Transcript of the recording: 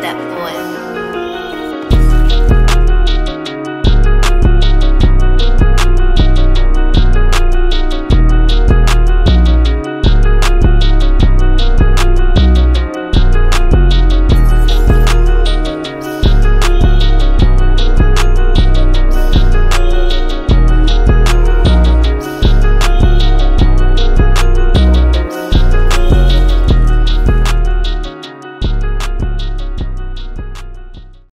That boy.